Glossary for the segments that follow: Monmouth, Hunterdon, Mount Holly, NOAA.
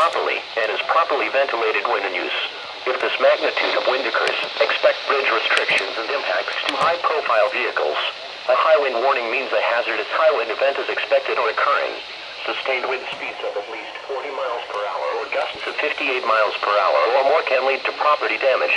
properly and is properly ventilated when in use. If this magnitude of wind occurs, expect bridge restrictions and impacts to high-profile vehicles. A high wind warning means a hazardous high wind event is expected or occurring. Sustained wind speeds of at least 40 miles per hour or gusts of 58 miles per hour or more can lead to property damage.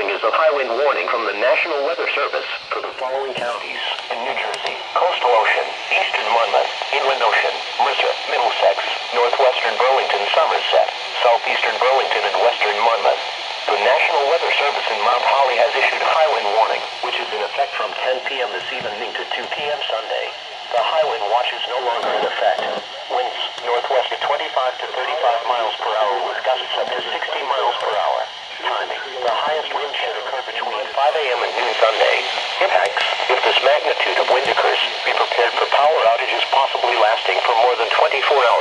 Is a high wind warning from the National Weather Service for the following counties in New Jersey: Coastal Ocean, Eastern Monmouth, Inland Ocean, Mercer, Middlesex, Northwestern Burlington, Somerset, Southeastern Burlington, and Western Monmouth. The National Weather Service in Mount Holly has issued a high wind warning, which is in effect from 10 p.m. this evening to 2 p.m. Sunday. The high wind watch is no longer in effect. Winds northwest at 25 to 35 miles per hour with gusts up to 60 miles per hour. Timing. The highest wind should occur between 5 a.m. and noon Sunday. Impacts. If this magnitude of wind occurs, be prepared for power outages possibly lasting for more than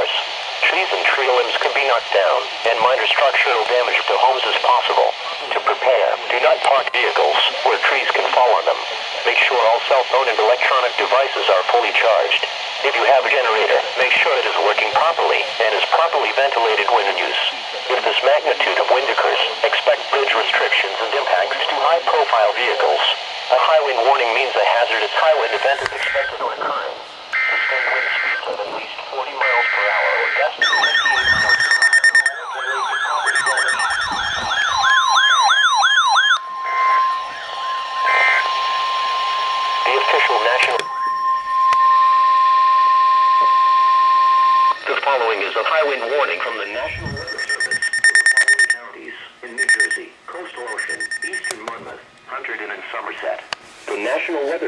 24 hours. Trees and tree limbs could be knocked down, and minor structural damage to homes is possible. To prepare, do not park vehicles where trees can fall on them. Make sure all cell phone and electronic devices are fully charged. If you have a generator, make sure it is working properly and is properly ventilated when in use. If this magnitude of wind occurs, expect bridge restrictions and impacts to high-profile vehicles. A high wind warning means a hazardous high wind event is expected or occurring. Sustained wind speeds of at least 40 miles per hour or gusts of 58 miles per hour. Is a high wind warning from the National Weather Service to the following counties in New Jersey: Coastal Ocean, Eastern Monmouth, Hunterdon, and Somerset. The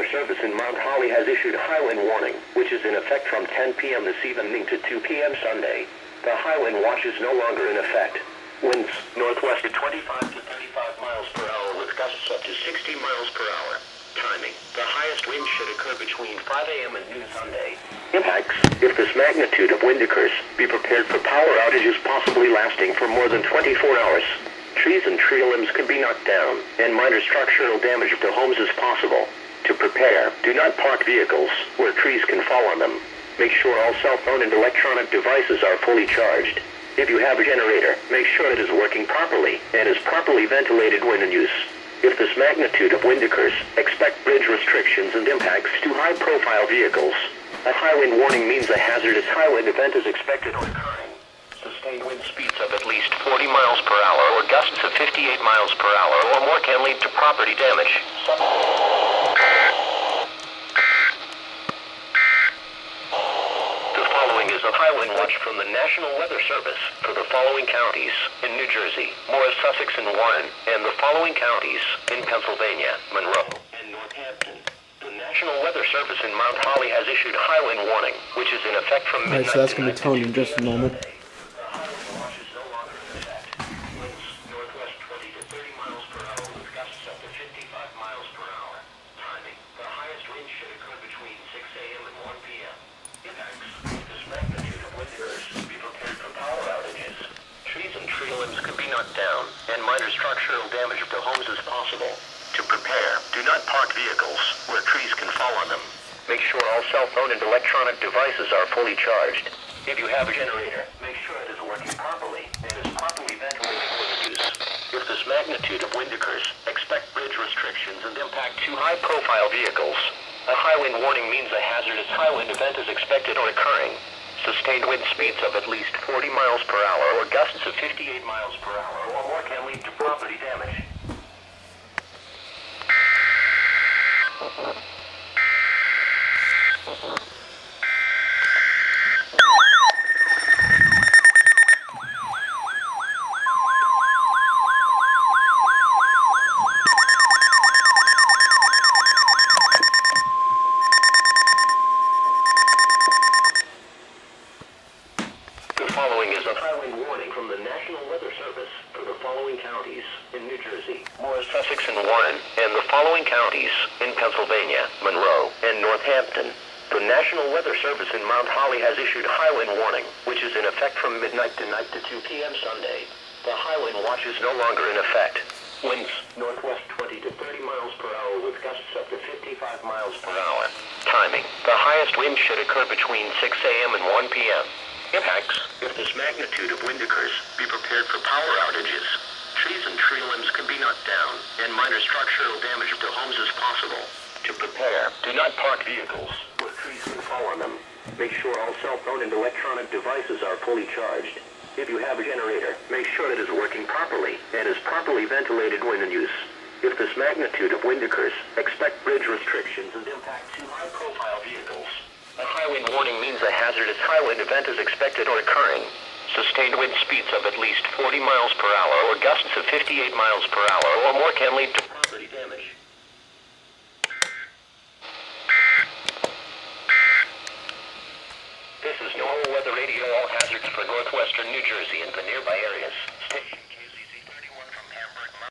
National Weather Service in Mount Holly has issued a high wind warning, which is in effect from 10 p.m. this evening to 2 p.m. Sunday. The high wind watch is no longer in effect. Winds northwest at 25 to 35 miles per hour with gusts up to 60 miles per hour. Timing. The highest wind should occur between 5 a.m. and noon Sunday. Impacts. If this magnitude of wind occurs, be prepared for power outages possibly lasting for more than 24 hours. Trees and tree limbs could be knocked down, and minor structural damage to homes is possible. To prepare, do not park vehicles where trees can fall on them. Make sure all cell phone and electronic devices are fully charged. If you have a generator, make sure it is working properly and is properly ventilated when in use. If this magnitude of wind occurs, expect bridge restrictions and impacts to high-profile vehicles. A high wind warning means a hazardous high wind event is expected or occurring. Sustained wind speeds of at least 40 miles per hour or gusts of 58 miles per hour or more can lead to property damage. The following is a high wind watch from the National Weather Service for the following counties in New Jersey: Morris, Sussex, and Warren, and the following counties in Pennsylvania: Monroe and Northampton. The National Weather Service in Mount Holly has issued a high wind warning, which is in effect from midnight. Alright, so that's going to be Tony in just a moment. Cell phone and electronic devices are fully charged. If you have a generator, make sure it is working properly and is properly ventilated when used. If this magnitude of wind occurs, expect bridge restrictions and impact to high-profile vehicles. A high wind warning means a hazardous high wind event is expected or occurring. Sustained wind speeds of at least 40 miles per hour or gusts of 58 miles per hour or more can lead to property damage. Warning from the National Weather Service for the following counties in New Jersey: Morris, Sussex, and Pennsylvania, Monroe, and Northampton. The National Weather Service in Mount Holly has issued Highland Warning, which is in effect from midnight tonight to 2 p.m. Sunday. The Highland Watch is no longer in effect. Winds northwest 20 to 30 miles per hour with gusts up to 55 miles per hour. Timing. The highest wind should occur between 6 a.m. and 1 p.m. Impacts. If this magnitude of wind occurs, be prepared for power outages. Trees and tree limbs can be knocked down, and minor structural damage to homes is possible. To prepare, do not park vehicles where trees can fall on them. Make sure all cell phone and electronic devices are fully charged. If you have a generator, make sure it is working properly and is properly ventilated when in use. If this magnitude of wind occurs, expect bridge restrictions and impact to high-profile vehicles. A highwind warning means a hazardous highwind event is expected or occurring. Sustained wind speeds of at least 40 miles per hour or gusts of 58 miles per hour or more can lead to property damage. This is NOAA Weather Radio, all hazards for northwestern New Jersey and the nearby areas.